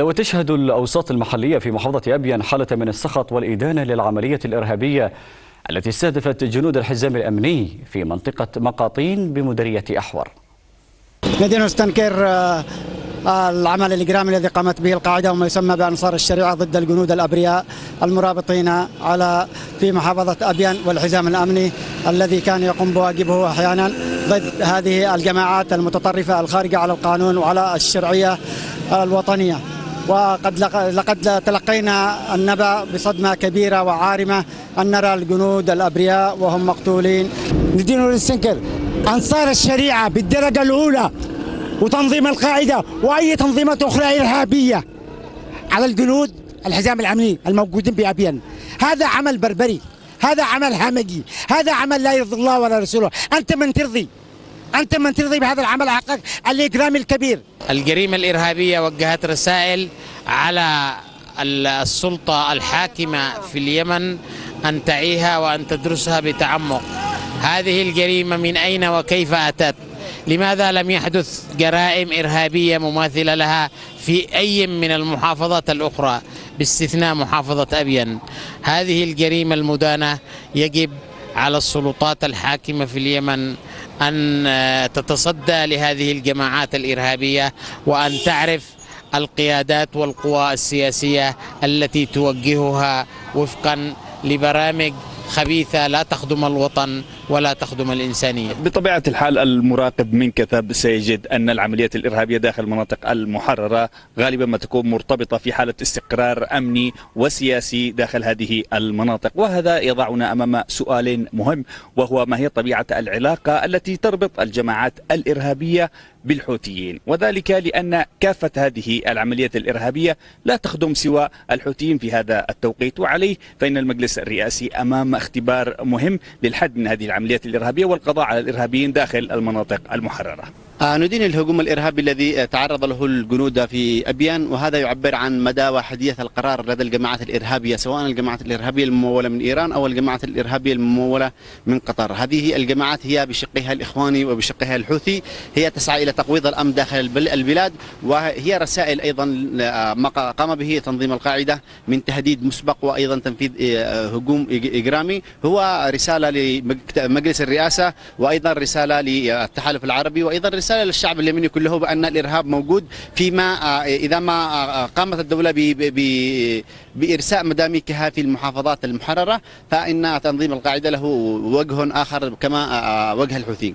وتشهد الأوساط المحلية في محافظة أبين حالة من السخط والإدانة للعملية الإرهابية التي استهدفت جنود الحزام الأمني في منطقة مقاطين بمديرية أحور. لدينا تنكير العمل الإجرامي الذي قامت به القاعدة وما يسمى بأنصار الشريعة ضد الجنود الأبرياء المرابطين في محافظة أبين والحزام الأمني الذي كان يقوم بواجبه أحيانا ضد هذه الجماعات المتطرفة الخارجة على القانون وعلى الشرعية الوطنية. وقد تلقينا النبأ بصدمة كبيرة وعارمة أن نرى الجنود الأبرياء وهم مقتولين. ندينوا للسنكر أنصار الشريعة بالدرجة الأولى وتنظيم القاعدة وأي تنظيمات أخرى إرهابية على الجنود الحزام الأمني الموجودين بأبين. هذا عمل بربري، هذا عمل همجي، هذا عمل لا يرضي الله ولا رسوله. أنت من ترضي بهذا العمل حقك الإجرامي الكبير. الجريمة الإرهابية وجهت رسائل على السلطة الحاكمة في اليمن أن تعيها وأن تدرسها بتعمق. هذه الجريمة من أين وكيف أتت؟ لماذا لم يحدث جرائم إرهابية مماثلة لها في أي من المحافظات الأخرى باستثناء محافظة أبين؟ هذه الجريمة المدانة يجب على السلطات الحاكمة في اليمن أن تتصدى لهذه الجماعات الإرهابية وأن تعرف القيادات والقوى السياسية التي توجهها وفقا لبرامج خبيثة لا تخدم الوطن ولا تخدم الإنسانية. بطبيعة الحال المراقب من كثب سيجد أن العمليات الإرهابية داخل المناطق المحررة غالبا ما تكون مرتبطة في حالة استقرار أمني وسياسي داخل هذه المناطق، وهذا يضعنا أمام سؤال مهم، وهو ما هي طبيعة العلاقة التي تربط الجماعات الإرهابية بالحوثيين، وذلك لأن كافة هذه العمليات الإرهابية لا تخدم سوى الحوثيين في هذا التوقيت، وعليه فإن المجلس الرئاسي أمام اختبار مهم للحد من هذه العمليات الإرهابية والقضاء على الإرهابيين داخل المناطق المحررة. ندين الهجوم الإرهابي الذي تعرض له الجنود في أبين، وهذا يعبر عن مدى وحدية القرار لدى الجماعات الإرهابية، سواء الجماعات الإرهابية الممولة من إيران أو الجماعات الإرهابية الممولة من قطر. هذه الجماعات هي بشقها الإخواني وبشقها الحوثي، هي تسعى إلى تقويض الأمن داخل البلاد، وهي رسائل أيضا ما قام به تنظيم القاعدة من تهديد مسبق وأيضا تنفيذ هجوم إجرامي، هو رسالة لمجلس الرئاسة وأيضا رسالة للتحالف العربي وأيضا رسالة للشعب اليمني كله بأن الإرهاب موجود، فيما إذا ما قامت الدولة بإرساء مداميكها في المحافظات المحررة فإن تنظيم القاعدة له وجه آخر كما وجه الحوثيين.